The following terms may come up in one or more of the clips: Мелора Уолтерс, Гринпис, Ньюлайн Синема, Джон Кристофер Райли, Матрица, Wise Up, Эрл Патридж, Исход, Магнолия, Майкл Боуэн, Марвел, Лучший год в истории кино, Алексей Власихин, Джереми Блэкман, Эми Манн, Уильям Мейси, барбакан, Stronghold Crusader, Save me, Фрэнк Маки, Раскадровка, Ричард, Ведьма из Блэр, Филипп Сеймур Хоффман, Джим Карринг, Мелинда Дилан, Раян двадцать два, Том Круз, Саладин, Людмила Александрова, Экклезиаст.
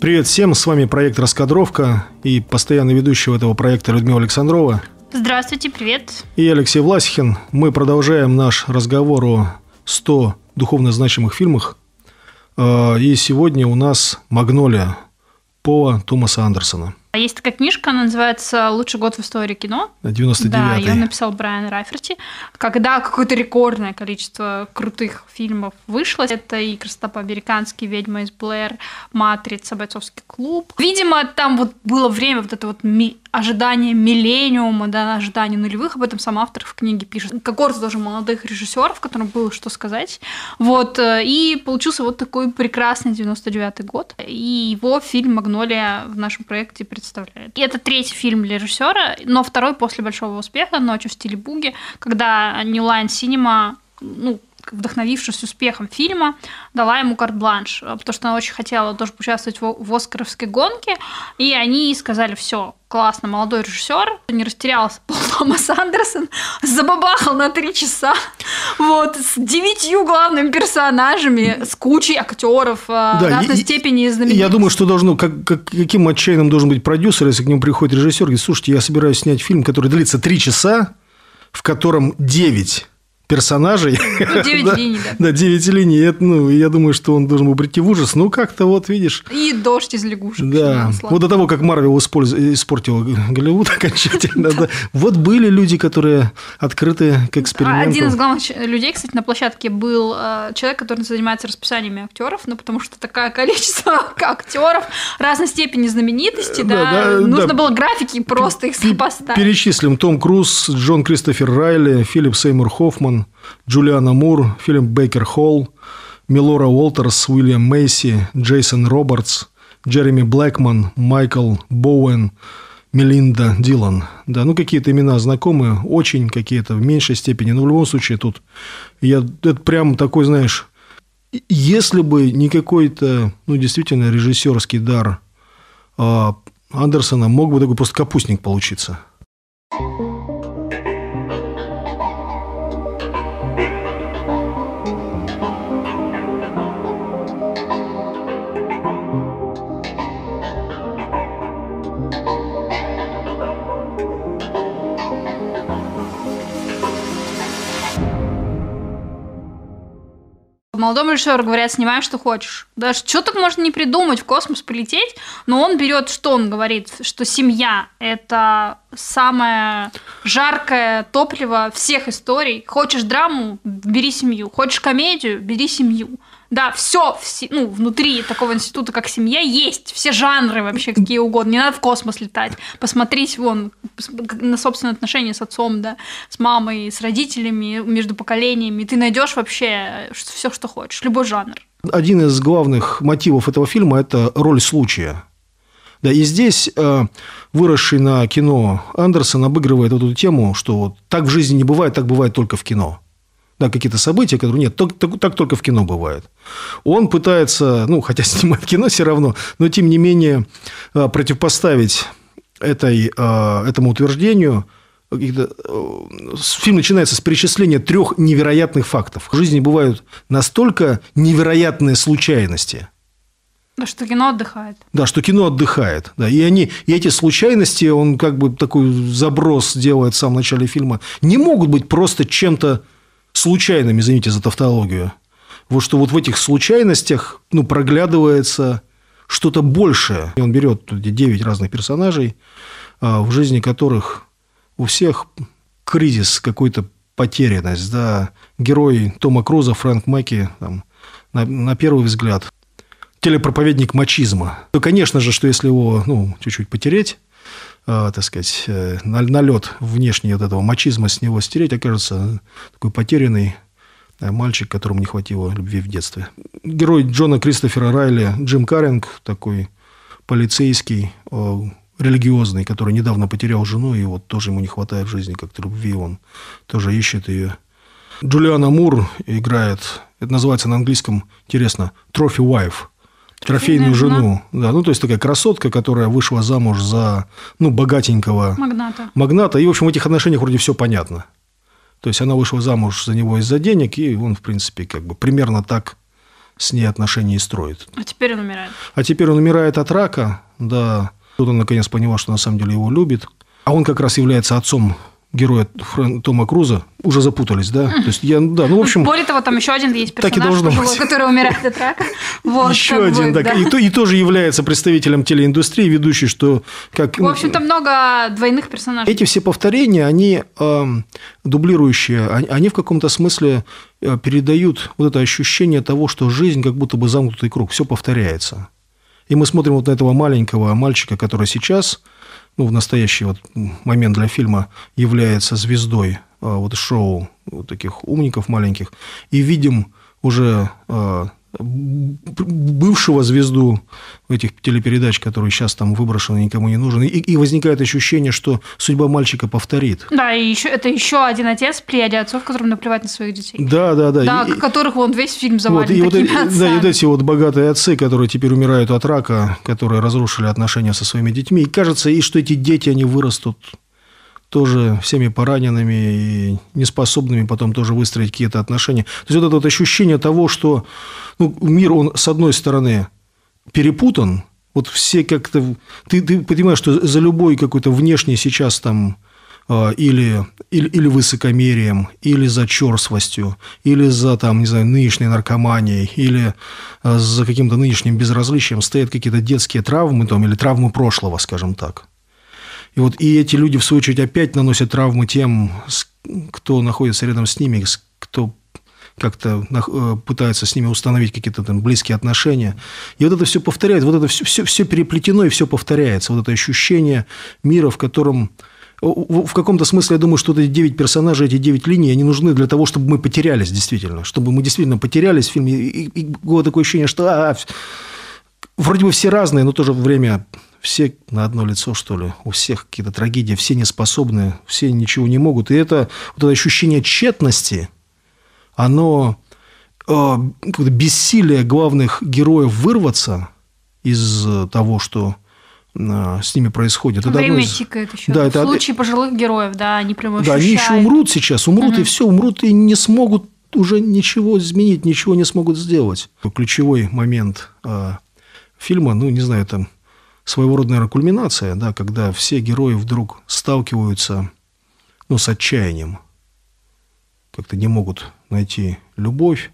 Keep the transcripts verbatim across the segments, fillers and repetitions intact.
Привет всем, с вами проект «Раскадровка» и постоянный ведущий этого проекта Людмила Александрова. Здравствуйте, привет. И Алексей Власихин. Мы продолжаем наш разговор о ста духовно значимых фильмах. И сегодня у нас «Магнолия» Пола Томаса Андерсона. Есть такая книжка, она называется «Лучший год в истории кино». девяносто девятый. Да, ее написал Брайан Райферти. Когда какое-то рекордное количество крутых фильмов вышло. Это и «Красота по-американски», «Ведьма из Блэр», «Матрица», «Бойцовский клуб». Видимо, там вот было время вот это вот ожидание миллениума, да, ожидание нулевых. Об этом сам автор в книге пишет. Когорта тоже молодых режиссеров, которым было что сказать. Вот. И получился вот такой прекрасный девяносто девятый год. И его фильм «Магнолия» в нашем проекте представляет. И это третий фильм для режиссера, но второй после большого успеха «Ночью в стиле буги», когда Ньюлайн Синема, ну, вдохновившись успехом фильма, дала ему карт-бланш, потому что она очень хотела тоже поучаствовать в оскаровской гонке, и они сказали: все, классно, молодой режиссер, не растерялся Пол Томас Андерсон, забабахал на три часа, вот, с девятью главными персонажами, с кучей актеров да, разной и, степени знаменитости. Я думаю, что должно, как, как, каким отчаянным должен быть продюсер, если к нему приходит режиссер и говорит: слушайте, я собираюсь снять фильм, который длится три часа, в котором девять персонажей. Ну, девять да, линий, да. Да, девять линий. Это, ну, я думаю, что он должен был прийти в ужас. Ну, как-то вот, видишь. И дождь из лягушек. Да. Вот до того, как Марвел испортил Голливуд окончательно. Да. Да. Вот были люди, которые открыты к эксперименту. Один из главных людей, кстати, на площадке был человек, который занимается расписаниями актеров, ну, потому что такое количество актеров разной степени знаменитости, да, да, да, нужно да. было графики просто их сопоставить. Перечислим: Том Круз, Джон Кристофер Райли, Филипп Сеймур Хоффман, Джулиана Мур, фильм «Бейкер Холл», Мелора Уолтерс, Уильям Мейси, Джейсон Робертс, Джереми Блэкман, Майкл Боуэн, Мелинда Дилан. Да, ну, какие-то имена знакомые, очень какие-то, в меньшей степени. Но в любом случае тут я, это прям такой, знаешь, если бы не какой-то, ну, действительно режиссерский дар э, Андерсона, мог бы такой просто капустник получиться. Молодому режиссеру говорят: снимай, что хочешь. Даже что так можно не придумать, в космос полететь, но он берет, что он говорит, что семья – это самое жаркое топливо всех историй. Хочешь драму – бери семью. Хочешь комедию – бери семью. Да, все, все, ну, внутри такого института, как семья, есть все жанры вообще какие угодно. Не надо в космос летать. Посмотреть вон на собственные отношения с отцом, да, с мамой, с родителями, между поколениями. Ты найдешь вообще все, что хочешь, любой жанр. Один из главных мотивов этого фильма – это роль случая. Да, и здесь э, выросший на кино Андерсон обыгрывает эту тему, что вот так в жизни не бывает, так бывает только в кино. Да, какие-то события, которые... Нет, так, так, так только в кино бывает. Он пытается, ну, хотя снимает кино все равно, но, тем не менее, противопоставить этой, этому утверждению. Фильм начинается с перечисления трех невероятных фактов. В жизни бывают настолько невероятные случайности. Да, что кино отдыхает. Да, что кино отдыхает. Да. И, они, и эти случайности, он как бы такой заброс делает в самом начале фильма, не могут быть просто чем-то случайными, извините за тавтологию. Вот что вот в этих случайностях, ну, проглядывается что-то большее. И он берет девять разных персонажей, в жизни которых у всех кризис, какой-то потерянность. Да. Герой Тома Круза, Фрэнк Маки, там, на, на первый взгляд, телепроповедник мачизма. То, конечно же, что если его, ну, чуть-чуть потереть, так сказать, налет внешний вот этого мачизма с него стереть, окажется такой потерянный мальчик, которому не хватило любви в детстве. Герой Джона Кристофера Райли, Джим Карринг, такой полицейский, религиозный, который недавно потерял жену, и вот тоже ему не хватает в жизни как-то любви, он тоже ищет ее. Джулиана Мур играет, это называется на английском, интересно, «Trophy Wife», трофейную жену. Да, ну, то есть, такая красотка, которая вышла замуж за, ну, богатенького магната. магната. И, в общем, в этих отношениях вроде все понятно. То есть, она вышла замуж за него из-за денег, и он, в принципе, как бы примерно так с ней отношения и строит. А теперь он умирает. А теперь он умирает от рака, да. Тут он, наконец, понимал, что на самом деле его любит. А он как раз является отцом героя Тома Круза. Уже запутались, да? То есть я, да, ну, в общем, более того, там еще один есть персонаж, который умирает от рака. Вот, еще один, будет, да. И, то, и тоже является представителем телеиндустрии, ведущий, что... Как, в общем-то, много двойных персонажей. Эти все повторения, они э, дублирующие, они в каком-то смысле передают вот это ощущение того, что жизнь как будто бы замкнутый круг, все повторяется. И мы смотрим вот на этого маленького мальчика, который сейчас... ну, в настоящий вот момент для фильма является звездой а, вот шоу вот таких умников маленьких, и видим уже а, бывшего звезду этих телепередач, которые сейчас там выброшены, никому не нужны, и, и возникает ощущение, что судьба мальчика повторит. Да, и еще, это еще один отец в плеяде отцов, которым наплевать на своих детей. Да, да, да. Да, и, которых он весь фильм завален вот, такими вот, отцами. Да, и вот эти вот богатые отцы, которые теперь умирают от рака, которые разрушили отношения со своими детьми, и кажется, и что эти дети, они вырастут тоже всеми пораненными и неспособными потом тоже выстроить какие-то отношения. То есть, вот это вот ощущение того, что, ну, мир, он, с одной стороны, перепутан, вот все как-то... Ты, ты понимаешь, что за любой какой-то внешний сейчас там или, или, или высокомерием, или за черствостью, или за, там, не знаю, нынешней наркоманией, или за каким-то нынешним безразличием стоят какие-то детские травмы там, или травмы прошлого, скажем так. И вот и эти люди, в свою очередь, опять наносят травмы тем, кто находится рядом с ними, кто как-то пытается с ними установить какие-то там близкие отношения. И вот это все повторяется, вот это все, все, все переплетено, и все повторяется. Вот это ощущение мира, в котором... В каком-то смысле, я думаю, что эти девять персонажей, эти девять линий, они нужны для того, чтобы мы потерялись действительно. Чтобы мы действительно потерялись в фильме. И, и было такое ощущение, что... А, вроде бы все разные, но в то же время... Все на одно лицо, что ли, у всех какие-то трагедии, все неспособны, все ничего не могут. И это, вот это ощущение тщетности, оно э, бессилие главных героев вырваться из того, что э, с ними происходит. Время это, тикает еще. Да, в это... случае пожилых героев, да, они прямо ощущают. Да, они еще умрут сейчас, умрут, угу. И все, умрут, и не смогут уже ничего изменить, ничего не смогут сделать. Ключевой момент э, фильма, ну, не знаю, там... своего рода, наверное, кульминация, да, когда все герои вдруг сталкиваются, ну, с отчаянием. Как-то не могут найти любовь,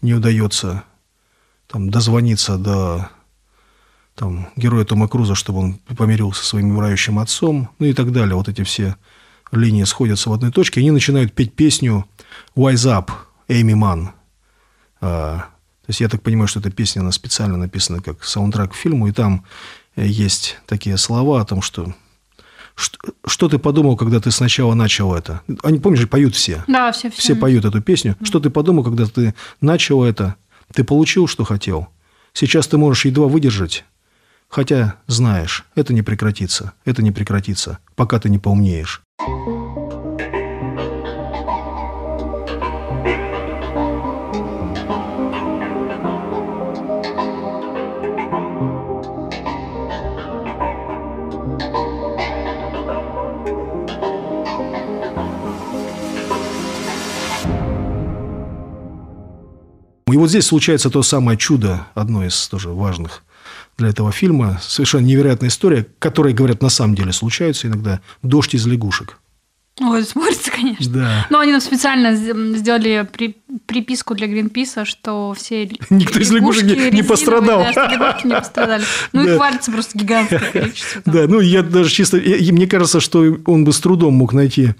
не удается там, дозвониться до там, героя Тома Круза, чтобы он помирился со своим умирающим отцом, ну и так далее. Вот эти все линии сходятся в одной точке, и они начинают петь песню «Wise Up», Эми Манн. То есть, я так понимаю, что эта песня, она специально написана как саундтрек к фильму, и там... Есть такие слова о том, что, что что ты подумал, когда ты сначала начал это. Они, помнишь, поют все. Да, все, все. Все поют эту песню. Да. Что ты подумал, когда ты начал это? Ты получил, что хотел. Сейчас ты можешь едва выдержать. Хотя, знаешь, это не прекратится. Это не прекратится, пока ты не поумнеешь. И вот здесь случается то самое чудо, одно из тоже важных для этого фильма. Совершенно невероятная история, которая, говорят, на самом деле случается иногда. Дождь из лягушек. Ой, смотрится, конечно. Да. Но они нам специально сделали при, приписку для Гринписа, что все никто из лягушек не, не пострадал. Да, лягушки не пострадали. Ну, да. Их варится просто гигантское количество. Там. Да, ну, я даже чисто... Я, мне кажется, что он бы с трудом мог найти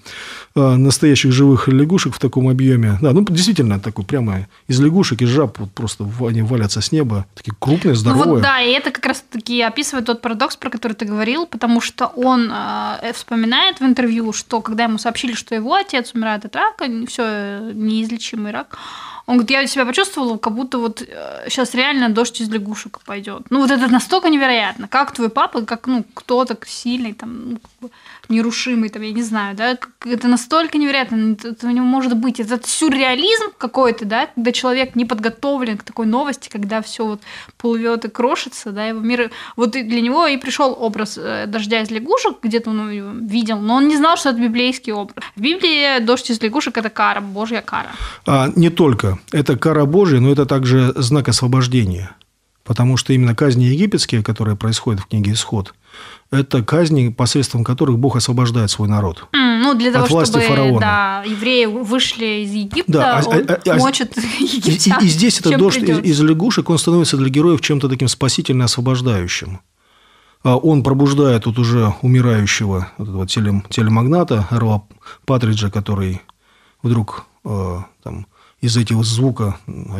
настоящих живых лягушек в таком объеме. Да, ну, действительно, такой прямо из лягушек, из жаб, вот просто они валятся с неба. Такие крупные, здоровые. Ну, вот, да, и это как раз-таки описывает тот парадокс, про который ты говорил, потому что он э, вспоминает в интервью, что когда ему сообщили, что его отец умирает от рака, все неизлечимый рак, Он говорит, я себя почувствовала, как будто вот сейчас реально дождь из лягушек пойдет. Ну, вот это настолько невероятно. Как твой папа, как, ну, кто-то сильный, там, ну, как бы нерушимый, там, я не знаю, да, это настолько невероятно, это у него может быть. Это сюрреализм какой-то, да, когда человек не подготовлен к такой новости, когда все вот плывет и крошится, да, его мир. Вот для него и пришел образ дождя из лягушек, где-то он его видел, но он не знал, что это библейский образ. В Библии дождь из лягушек – это кара, божья кара. А, не только. Это кара Божия, но это также знак освобождения. Потому что именно казни египетские, которые происходят в книге «Исход», это казни, посредством которых Бог освобождает свой народ. Mm, ну, для того, от власти чтобы фараона. Да, евреи вышли из Египта, да, а, он а, а, мочит а, египтян. И, и здесь этот дождь из, из лягушек, он становится для героев чем-то таким спасительно освобождающим. Он пробуждает тут уже умирающего вот этого телем, телемагната Эрла Патриджа, который вдруг э, там, из этого звука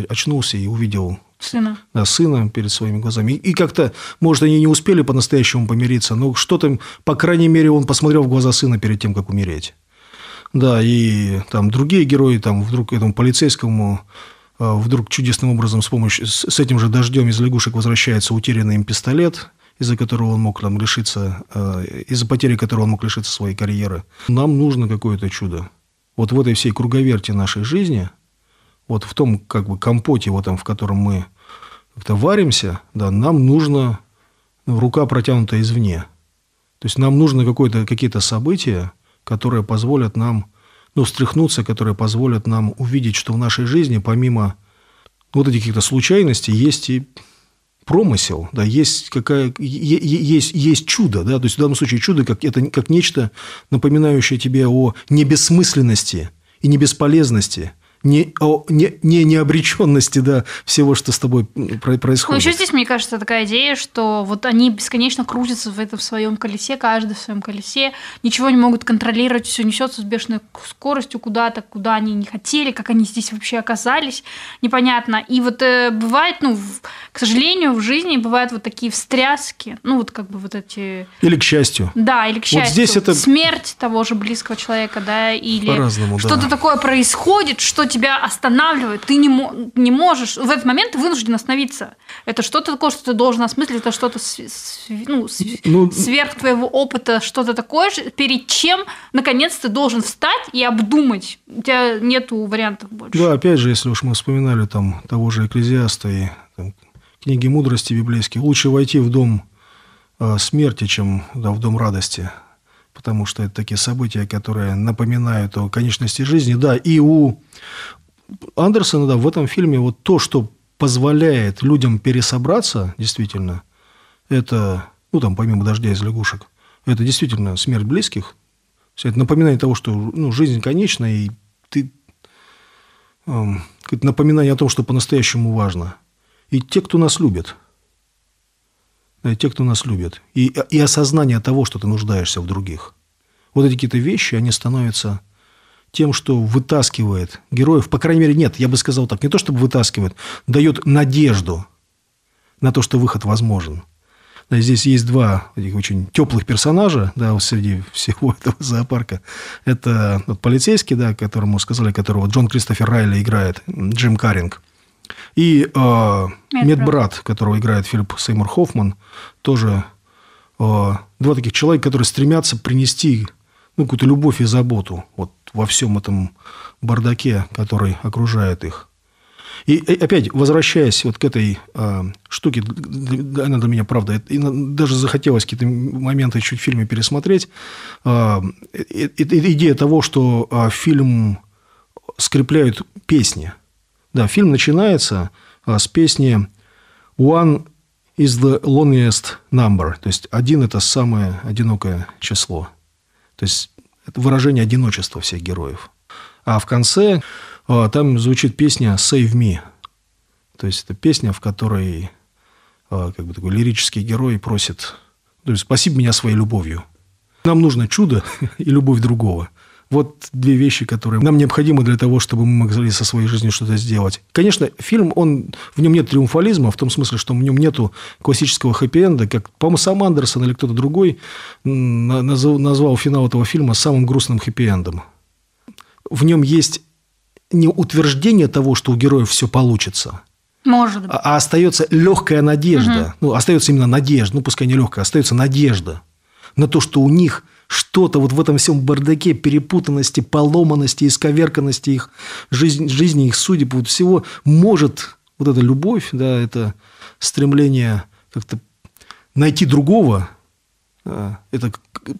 очнулся и увидел сына, да, сына перед своими глазами. И, и как-то, может, они не успели по-настоящему помириться, но что-то, по крайней мере, он посмотрел в глаза сына перед тем, как умереть. Да, и там другие герои, там вдруг этому полицейскому э, вдруг чудесным образом с помощью с, с этим же дождем из лягушек возвращается утерянный им пистолет, из-за которого он мог там лишиться, из-за потери которого он мог лишиться своей карьеры. Нам нужно какое-то чудо. Вот в этой всей круговерти нашей жизни, вот в том как бы компоте, вот там, в котором мы как-то варимся, да, нам нужна рука, протянутая извне. То есть нам нужно какое-то, какие-то события, которые позволят нам, ну, встряхнуться, которые позволят нам увидеть, что в нашей жизни помимо вот этих каких-то случайностей есть и промысел, да, есть, какая, есть, есть чудо, да, то есть в данном случае чудо как, это как нечто, напоминающее тебе о небессмысленности и небесполезности, не, о не, не, необреченности, да, всего, что с тобой происходит. Ну, еще здесь, мне кажется, такая идея, что вот они бесконечно крутятся в этом своем колесе, каждый в своем колесе, ничего не могут контролировать, все несется с бешеной скоростью куда-то, куда они не хотели, как они здесь вообще оказались, непонятно. И вот э, бывает, ну, в, к сожалению, в жизни бывают вот такие встряски, ну, вот как бы вот эти... Или к счастью. Да, или к счастью. Вот здесь это... Смерть того же близкого человека, да, или что-то да. такое происходит, что тебя останавливает, ты не, не можешь, в этот момент ты вынужден остановиться. Это что-то такое, что ты должен осмыслить, это что-то ну, ну, сверх твоего опыта, что-то такое, перед чем, наконец, ты должен встать и обдумать. У тебя нету вариантов больше. Да, опять же, если уж мы вспоминали там того же Экклезиаста и там, книги мудрости библейские, лучше войти в дом э, смерти, чем да, в дом радости, потому что это такие события, которые напоминают о конечности жизни. Да, и у Андерсона да, в этом фильме вот то, что позволяет людям пересобраться, действительно, это, ну, там, помимо дождя из лягушек, это действительно смерть близких. Это напоминание того, что ну, жизнь конечна, и ты... Это напоминание о том, что по-настоящему важно. И те, кто нас любит. Да, те, кто нас любит. И, и осознание того, что ты нуждаешься в других. Вот эти какие-то вещи, они становятся тем, что вытаскивает героев. По крайней мере, нет, я бы сказал так. Не то, чтобы вытаскивает, дает надежду на то, что выход возможен. Да, здесь есть два этих очень теплых персонажа да, среди всего этого зоопарка. Это вот, полицейский, да, которому сказали, которого Джон Кристофер Райли играет, Джим Карринг. И э, медбрат, которого играет Филипп Сеймур Хоффман, тоже э, два таких человека, которые стремятся принести ну, какую-то любовь и заботу вот, во всем этом бардаке, который окружает их. И, и опять, возвращаясь вот к этой э, штуке, она для меня, правда, и даже захотелось какие-то моменты чуть в фильме пересмотреть, э, э, идея того, что э, фильм скрепляют песни. Да, фильм начинается с песни «One is the loneliest number», то есть «один» – это самое одинокое число. То есть это выражение одиночества всех героев. А в конце там звучит песня «Save me», то есть это песня, в которой как бы такой лирический герой просит «Спаси меня своей любовью». Нам нужно чудо и любовь другого. Вот две вещи, которые нам необходимы для того, чтобы мы могли со своей жизнью что-то сделать. Конечно, фильм, он, в нем нет триумфализма, в том смысле, что в нем нету классического хэппи-энда, как, по-моему, сам Андерсон или кто-то другой назвал финал этого фильма самым грустным хэппи-эндом. В нем есть не утверждение того, что у героев все получится, может быть, а остается легкая надежда, угу. ну, остается именно надежда, ну, пускай не легкая, остается надежда на то, что у них что-то вот в этом всем бардаке перепутанности, поломанности, исковерканности их жизни, жизни их судеб, вот всего, может вот эта любовь, да, это стремление как-то найти другого, это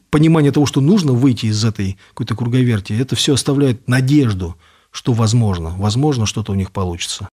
понимание того, что нужно выйти из этой какой-то круговерти, это все оставляет надежду, что возможно, возможно, что-то у них получится.